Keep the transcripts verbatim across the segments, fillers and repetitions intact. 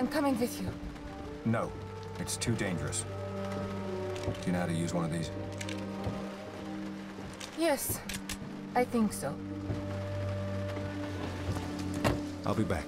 I'm coming with you. No, it's too dangerous. Do you know how to use one of these? Yes, I think so. I'll be back.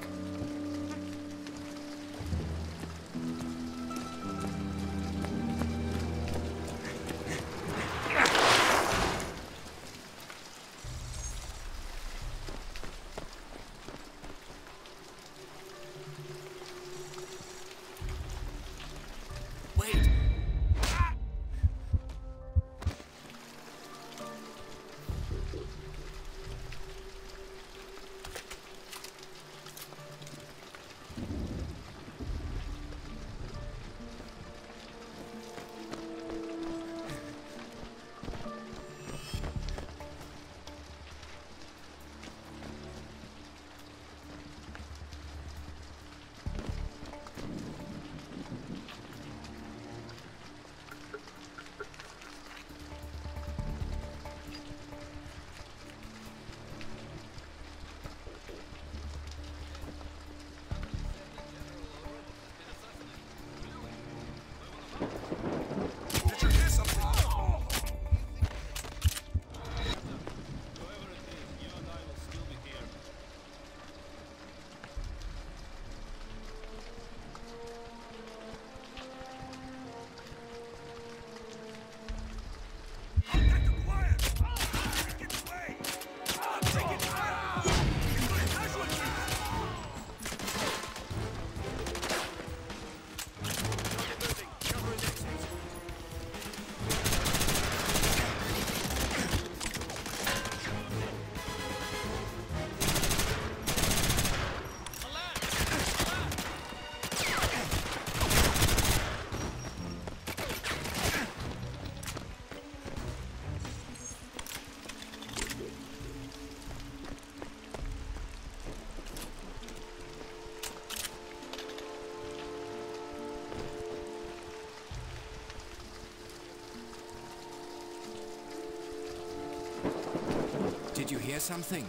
Did you hear something?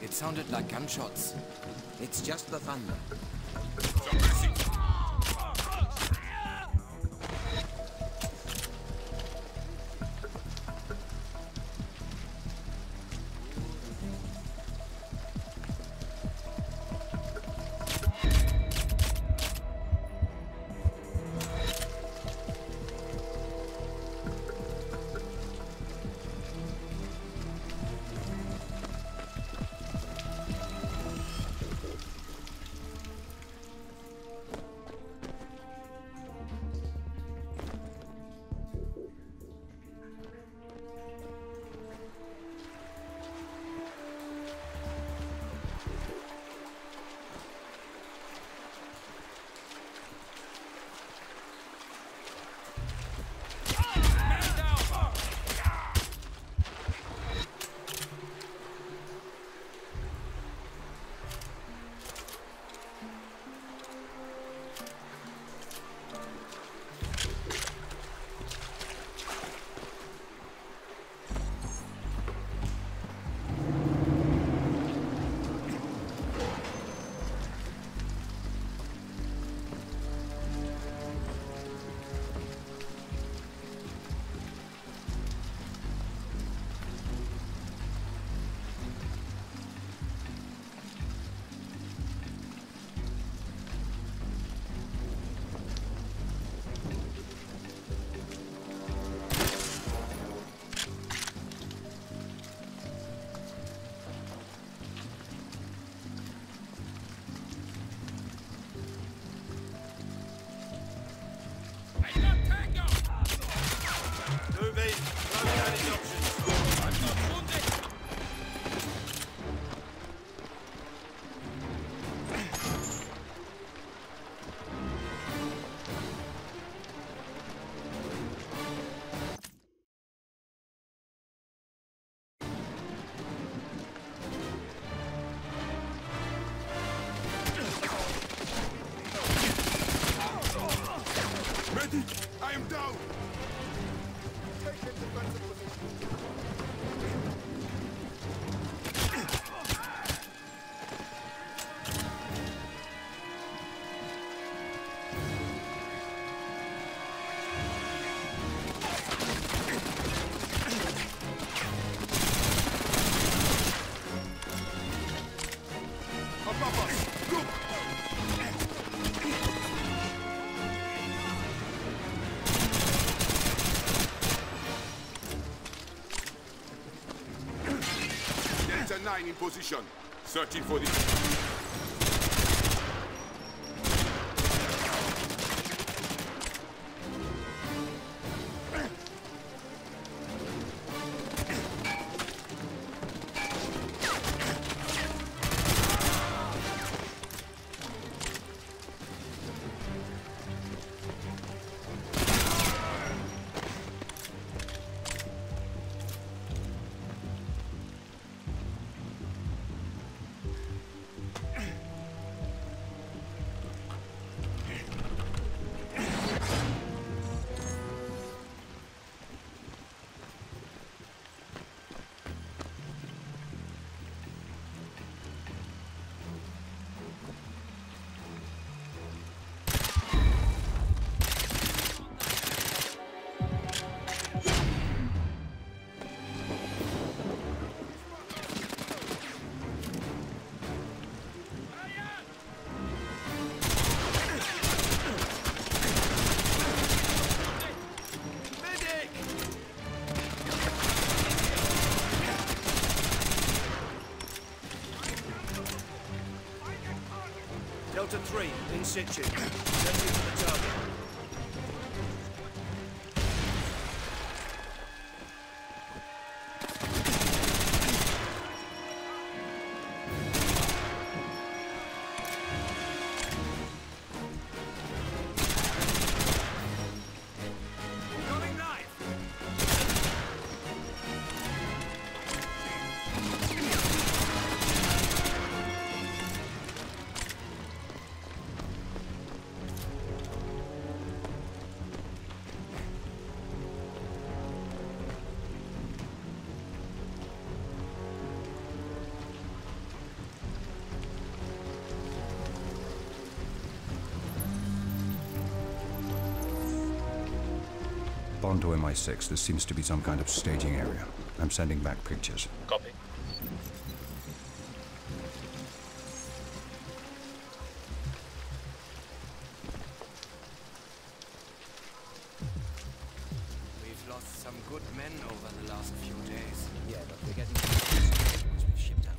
It sounded like gunshots. It's just the thunder. I am down! Take his defensive position. Canine in position. Searching for the... Delta three, in situ. Searching for the target. Onto M I six, this seems to be some kind of staging area. I'm sending back pictures. Copy. We've lost some good men over the last few days. Yeah, but we're getting once we've shipped out.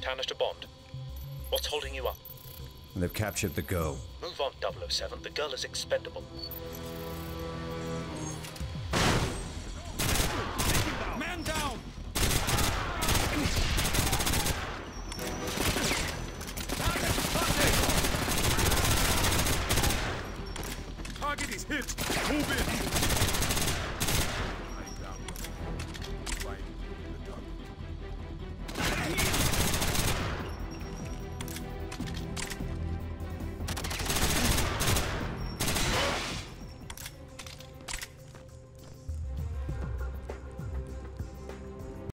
Tarnished a bond. What's holding you up? They've captured the girl. Move on, double oh seven. The girl is expendable. Man down! Target, target! Target is hit! Move in!